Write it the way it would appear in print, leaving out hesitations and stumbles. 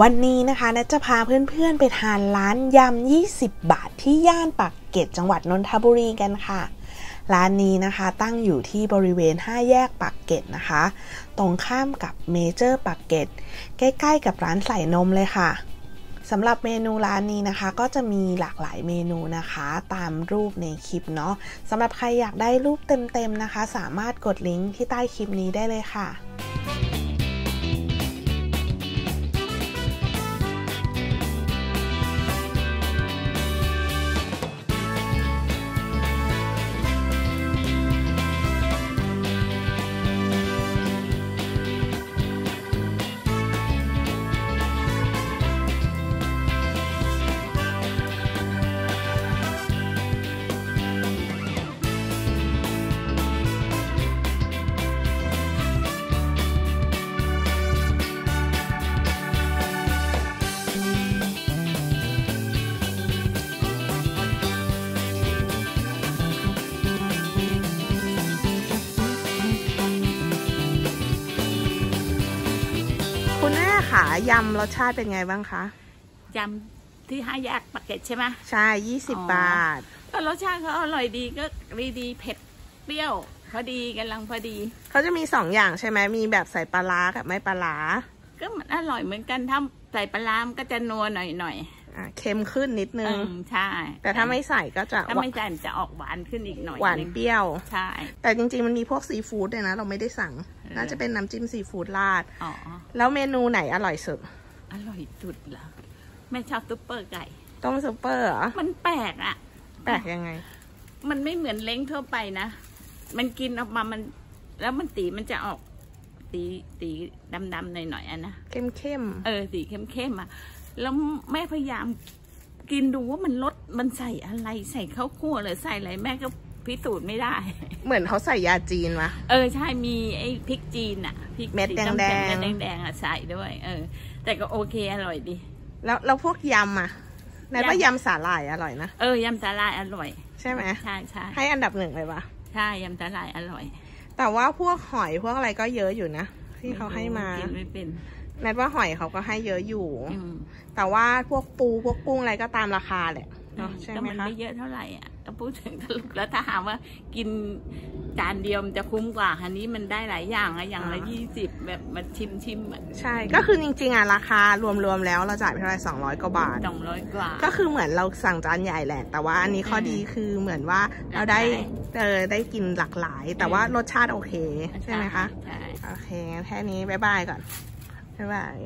วันนี้นะคะณัฐจะพาเพื่อนๆไปทานร้านยำ20บาทที่ย่านปากเกร็ดจังหวัดนนทบุรีกันค่ะร้านนี้นะคะตั้งอยู่ที่บริเวณ5แยกปากเกร็ดนะคะตรงข้ามกับเมเจอร์ปากเกร็ดใกล้ๆกับร้านใส่นมเลยค่ะสำหรับเมนูร้านนี้นะคะก็จะมีหลากหลายเมนูนะคะตามรูปในคลิปเนาะสำหรับใครอยากได้รูปเต็มๆนะคะสามารถกดลิงก์ที่ใต้คลิปนี้ได้เลยค่ะคุณแม่ขายำรสชาติเป็นไงบ้างคะยำที่5แยกปากเกร็ดใช่ไหมใช่20 บาทก็รสชาติเขาอร่อยดีก็ดีเผ็ดเปรี้ยวพอดีกำลังพอดีเขาจะมี2อย่างใช่ไหมมีแบบใส่ปลาร้ากับไม่ปลาร้าก็มันอร่อยเหมือนกันถ้าใส่ปลาร้าก็จะนัวหน่อยๆเค็มขึ้นนิดนึงใช่แต่ถ้าไม่ใส่ก็จะถ้าไม่ใส่จะออกหวานขึ้นอีกหน่อยหวานเปรี้ยวใช่แต่จริงๆมันมีพวกซีฟู้ดด้วยนะเราไม่ได้สั่งน่าจะเป็นน้ำจิ้มซีฟู้ดราดแล้วเมนูไหนอร่อยสุดเหรอแม่ชอบซุปเปอร์ไก่ต้มซุปเปอร์เหรอมันแปลกอะแปลกยังไงมันไม่เหมือนเล้งทั่วไปนะมันกินออกมามันแล้วมันตีมันจะออกตีดำๆหน่อยๆอ่ะนะเข้มสีเข้มอะแล้วแม่พยายามกินดูว่ามันรสมันใส่อะไรใส่ข้าวคั่วหรือใส่อะไรแม่ก็พิสูจน์ไม่ได้เหมือนเขาใส่ยาจีนวะใช่มีไอ้พริกจีนอะพริกเม็ดแดงอะใส่ด้วยแต่ก็โอเคอร่อยดีแล้วพวกยำอะไหนว่ายำสาหร่ายอร่อยนะยำสาหร่ายอร่อยใช่ไหมใช่ให้อันดับหนึ่งเลยวะใช่ยำสาหร่ายอร่อยแต่ว่าพวกหอยพวกอะไรก็เยอะอยู่นะที่เขาให้มากินไม่เป็นแนทว่าหอยเขาก็ให้เยอะอยู่แต่ว่าพวกปูพวกกุ้งอะไรก็ตามราคาแหละใช่ไหมคะไม่เยอะเท่าไหร่อ่ะก็พูดถึงแล้วถ้าถามว่ากินจานเดียวมันจะคุ้มกว่าอันนี้มันได้หลายอย่างอะอย่างละ20แบบมาชิมใช่ก็คือจริงๆอะราคารวมๆแล้วเราจ่ายไปเท่าไหร่200 กว่าบาท200 กว่าก็คือเหมือนเราสั่งจานใหญ่แหละแต่ว่าอันนี้ข้อดีคือเหมือนว่าเราได้ได้กินหลากหลายแต่ว่ารสชาติโอเคใช่ไหมคะโอเคแค่นี้บ๊ายบายก่อนบ๊ายบาย